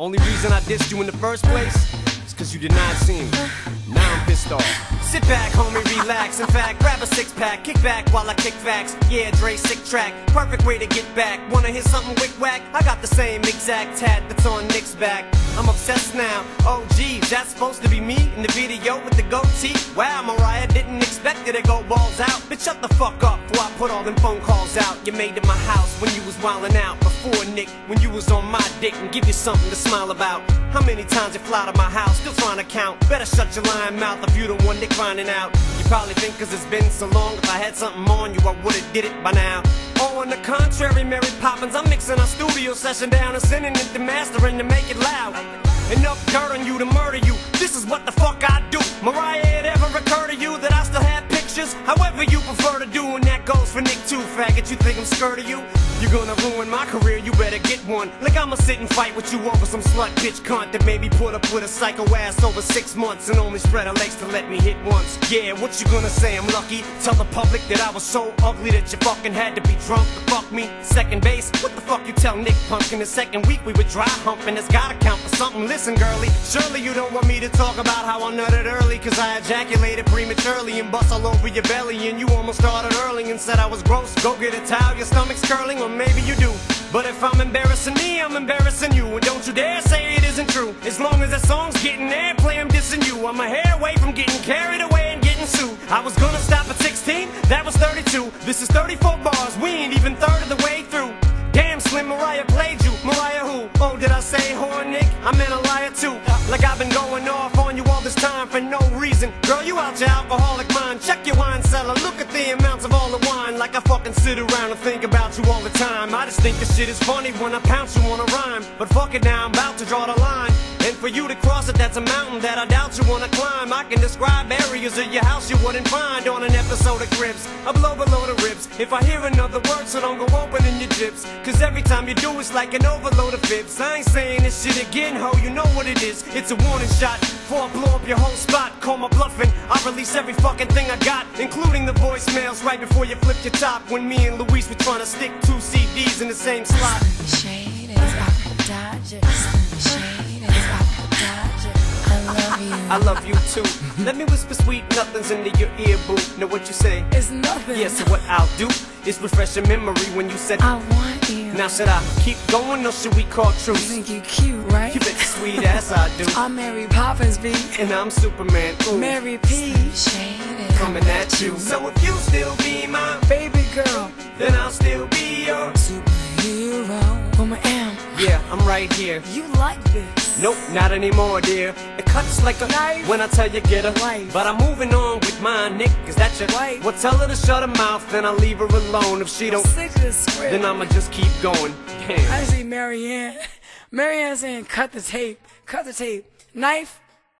Only reason I dissed you in the first place is cause you did not see me. Now I'm pissed off. Sit back, homie, relax. In fact, grab a six-pack, kick back while I kick facts. Yeah, Dre, sick track, perfect way to get back. Wanna hear something wick-wack? I got the same exact tat that's on Nick's back. I'm obsessed now. Oh, geez, that's supposed to be me in the video with the goatee. Wow, Mariah didn't expect it to go balls out. Bitch, shut the fuck up before I put all them phone calls out. You made to my house when you was wildin' out. Before Nick, when you was on my dick and give you something to smile about. How many times you fly to my house? Still trying to count. Better shut your lying mouth if you the one that grinding out. You probably think cause it's been so long, if I had something on you, I would've did it by now. Oh, on the contrary, Mary Poppins, I'm mixing our studio session down and sending it to mastering to make it loud. Enough dirt on you to murder you. This is what the fuck I do. Mariah, it ever occur to you that I still have pictures? However you prefer to do, and that goes for Nick too, faggot. You think I'm scared of you? You're gonna ruin my career, you better get one. Like I'ma sit and fight with you over some slut bitch cunt that made me put up with a psycho ass over 6 months and only spread her legs to let me hit once. Yeah, what you gonna say I'm lucky? Tell the public that I was so ugly that you fucking had to be drunk to fuck me. Second base, what the fuck you tell Nick Punk? In the second week we were dry humping, it's gotta count for something. Listen, girly, surely you don't want me to talk about how I nutted early, cause I ejaculated prematurely and bust all over your belly, and you almost started hurling and said I was gross. Go get a towel, your stomach's curling, or maybe you do. But if I'm embarrassing me, I'm embarrassing you, and don't you dare say it isn't true. As long as that song's getting airplay, I'm dissing you. I'm a hair away from getting carried away and getting sued. I was gonna stop at 16, that was 32. This is 34 bars, we ain't even third of the way through. Damn, Slim, Mariah played you. Mariah who? Oh, did I say whore, Nick? I meant a liar too. Like I've been going off on you all this time for no reason. Girl, you out your alcoholic mind. Check your wine cellar, look at the amounts of all the wine. Like I fucking sit around and think about you all the time. I just think this shit is funny when I pounce you on a rhyme. But fuck it now, I'm about to draw the line. And for you to cross it, that's a mountain that I doubt you wanna climb. I can describe areas of your house you wouldn't find on an episode of Cribs. I blow below the ribs if I hear another word, so don't go opening your dips. Cause every time you do, it's like an overload of fibs. I ain't saying this shit again, ho, you know what it is. It's a warning shot before I blow up your whole spot. Call my bluffing, I release every fucking thing I got, including the voicemails right before you flip your top, when me and Luis were trying to stick 2 CDs in the same slot. I love you too. Let me whisper sweet nothings into your ear, boo. Know what you say? It's nothing. Yes, yeah, so what I'll do is refresh your memory when you said I want you. Now should I keep going or should we call truce? You think you cute, right? You bet your sweet ass I do. I'm Mary Poppins, B. And I'm Superman, ooh. Mary P. Shaded. Coming at you. So if you still be my baby girl, then I'll still be your superhero. Woman am. Yeah, I'm right here. You like this? Nope, not anymore, dear. It cuts like a knife when I tell you get a life. But I'm moving on with mine, Nick, is that your wife? Well, tell her to shut her mouth, then I'll leave her alone. If she don't, then I'ma just keep going. Damn. I see Marianne saying cut the tape, knife.